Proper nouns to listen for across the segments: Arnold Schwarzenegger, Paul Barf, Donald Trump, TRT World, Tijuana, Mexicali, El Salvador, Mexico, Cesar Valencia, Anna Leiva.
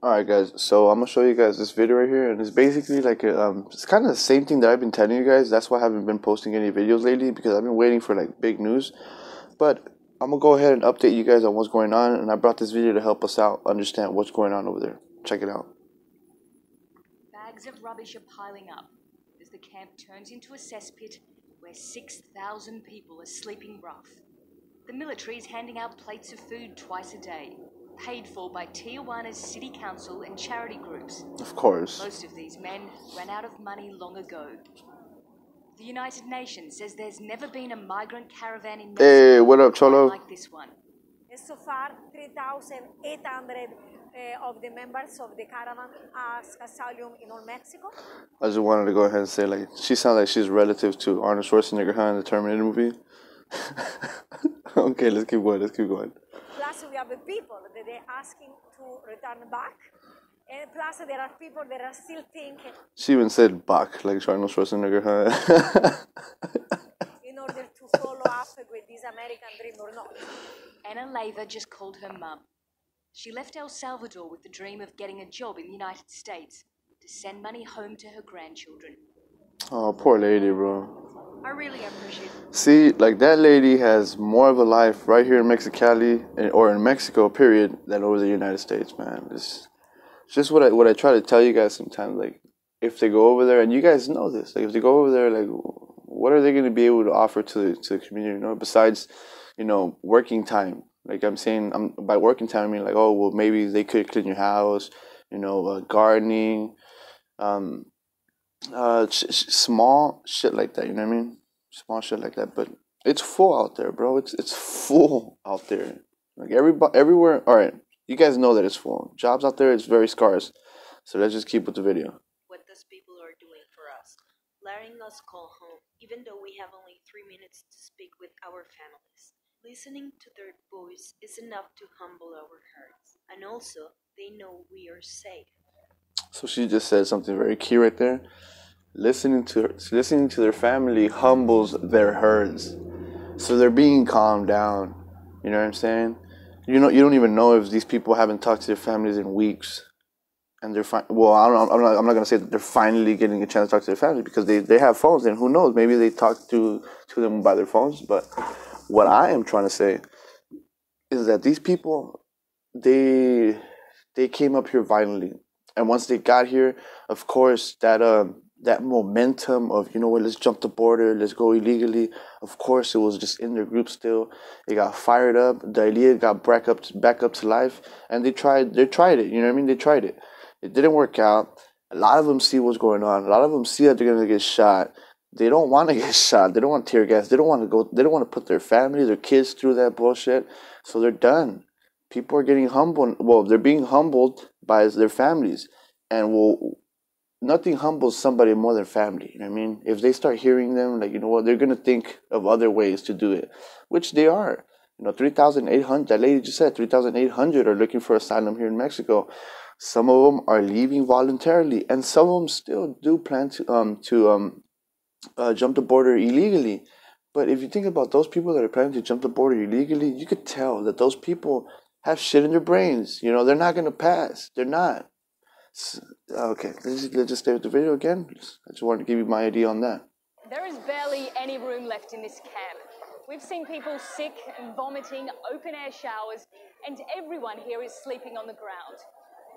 Alright guys, so I'm going to show you guys this video right here, and it's basically like, it's kind of the same thing that I've been telling you guys. That's why I haven't been posting any videos lately, because I've been waiting for like big news. But I'm going to go ahead and update you guys on what's going on, and I brought this video to help us out understand what's going on over there. Check it out. Bags of rubbish are piling up as the camp turns into a cesspit where 6,000 people are sleeping rough. The military is handing out plates of food twice a day, paid for by Tijuana's city council and charity groups. Of course. Most of these men ran out of money long ago. The United Nations says there's never been a migrant caravan in Mexico like this one. So far, 3,800 of the members of the caravan ask asylum in all Mexico. I just wanted to go ahead and say, like, she sounds like she's relative to Arnold Schwarzenegger in the Terminator movie. Okay, let's keep going, let's keep going. Plus, we have the people that they're asking to return back. And plus, there are people that are still thinking. She even said back, like Arnold Schwarzenegger, in order to follow up with this American dream or not. Anna Leiva just called her mum. She left El Salvador with the dream of getting a job in the United States to send money home to her grandchildren. Oh, poor lady, bro. I really appreciate it. See, like, that lady has more of a life right here in Mexicali, or in Mexico, period, than over the United States, man. It's just what I try to tell you guys sometimes. Like, if they go over there, and you guys know this, like, if they go over there, like, what are they going to be able to offer to the community, you know, besides, you know, working time? Like, I'm saying, by working time, I mean, like, oh, well, maybe they could clean your house, you know, gardening, small shit like that, you know what I mean? Small shit like that. But it's full out there, bro. It's full out there. Like, everywhere. All right, you guys know that it's full. Jobs out there, it's very scarce. So let's just keep with the video. What those people are doing for us, letting us call home, even though we have only 3 minutes to speak with our families. Listening to their voice is enough to humble our hearts, and also they know we are safe. So she just said something very key right there. Listening to their family humbles their herds. So they're being calmed down. You know what I'm saying? You don't even know if these people haven't talked to their families in weeks, and they're I'm not gonna say that they're finally getting a chance to talk to their family, because they have phones, and who knows, maybe they talk to them by their phones. But what I am trying to say is that these people, they came up here violently. And once they got here, of course, that momentum of, you know what, let's jump the border, let's go illegally, of course, it was just in their group still. They got fired up. The idea got back up to life, and they tried it. You know what I mean? They tried it. It didn't work out. A lot of them see what's going on. A lot of them see that they're going to get shot. They don't want to get shot. They don't want tear gas. They don't want to go. They don't want to put their family, their kids through that bullshit. So they're done. People are getting humbled. Well, they're being humbled by their families. And, well, nothing humbles somebody more than family. You know what I mean? If they start hearing them, like, you know what, they're going to think of other ways to do it, which they are. You know, 3,800, that lady just said, 3,800 are looking for asylum here in Mexico. Some of them are leaving voluntarily, and some of them still do plan to jump the border illegally. But if you think about those people that are planning to jump the border illegally, you could tell that those people have shit in their brains. You know, they're not going to pass. They're not. Okay, let's just stay with the video again. I just wanted to give you my idea on that. There is barely any room left in this camp. We've seen people sick and vomiting, open-air showers, and everyone here is sleeping on the ground.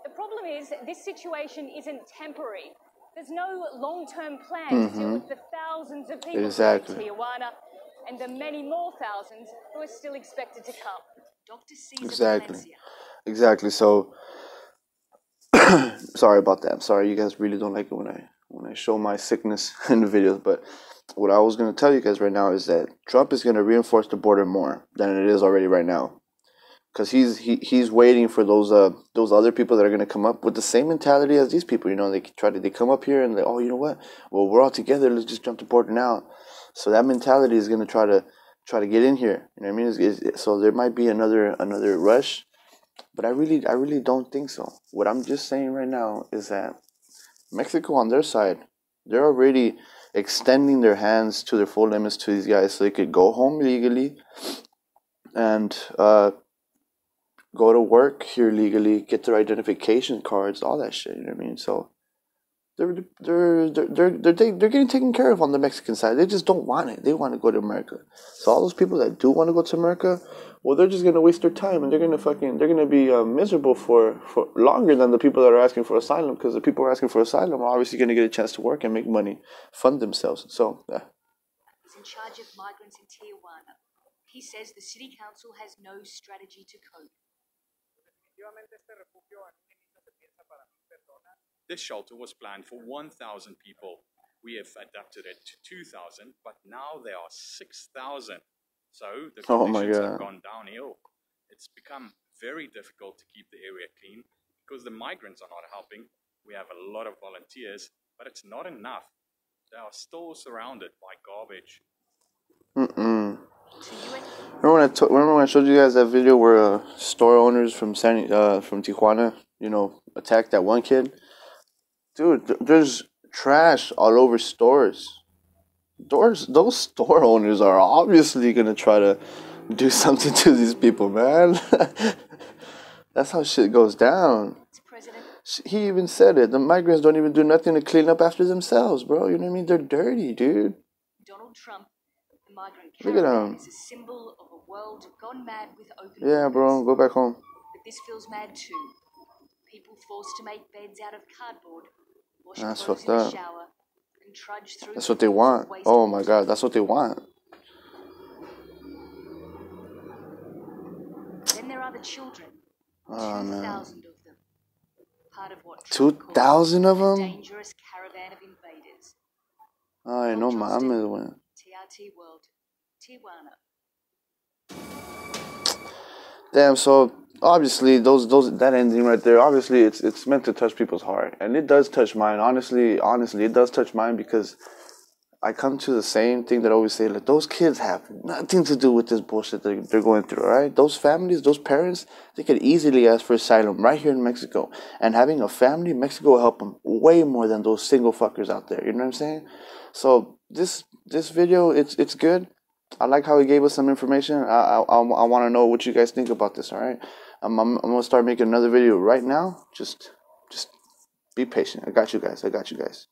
The problem is this situation isn't temporary. There's no long-term plan to deal with the thousands of people in Tijuana and the many more thousands who are still expected to come. Dr. Cesar Valencia. Exactly. So, sorry about that. I'm sorry. You guys really don't like it when I show my sickness in the videos. But what I was going to tell you guys right now is that Trump is going to reinforce the border more than it is already right now. Because he's waiting for those other people that are going to come up with the same mentality as these people. You know, they come up here and they, oh, you know what? Well, we're all together. Let's just jump the border now. So that mentality is going to try to get in here. You know what I mean? So there might be another rush, but I really don't think so. What I'm just saying right now is that Mexico on their side, they're already extending their hands to their full limits to these guys so they could go home legally and go to work here legally, get their identification cards, all that shit. You know what I mean? So they're getting taken care of on the Mexican side. They just don't want it. They want to go to America. So all those people that do want to go to America, well, they're just gonna waste their time, and they're gonna be miserable for longer than the people that are asking for asylum, because the people who are asking for asylum are obviously gonna get a chance to work and make money, fund themselves. So yeah. He's in charge of migrants in Tijuana. He says the city council has no strategy to cope. This shelter was planned for 1,000 people. We have adapted it to 2,000, but now there are 6,000. So the conditions have gone downhill. It's become very difficult to keep the area clean because the migrants are not helping. We have a lot of volunteers, but it's not enough. They are still surrounded by garbage. Mm-mm. Remember when I showed you guys that video where store owners from Tijuana, you know, attacked that one kid? Dude, there's trash all over stores. Those store owners are obviously gonna try to do something to these people, man. That's how shit goes down. He even said it. The migrants don't even do nothing to clean up after themselves, bro. You know what I mean? They're dirty, dude. Donald Trump. Look at him. Is a symbol of a world gone mad with open borders. Bro, go back home. But this feels mad too. People forced to make beds out of cardboard, wash clothes in the shower, and trudge through. That's what they want. Oh my God, that's what they want. Then there are the children. 2,000 of them. Part of what? 2,000 of them? Dangerous caravan of invaders. Ay, no mames, güey. TRT World, Tijuana. Damn. So obviously, that ending right there. Obviously, it's meant to touch people's heart, and it does touch mine. Honestly, it does touch mine because I come to the same thing that I always say: like, those kids have nothing to do with this bullshit that they're going through. Right? Those families, those parents, they could easily ask for asylum right here in Mexico, and having a family in Mexico will help them way more than those single fuckers out there. You know what I'm saying? So this video, it's good. I like how he gave us some information. I want to know what you guys think about this. All right, I'm gonna start making another video right now. Just be patient. I got you guys.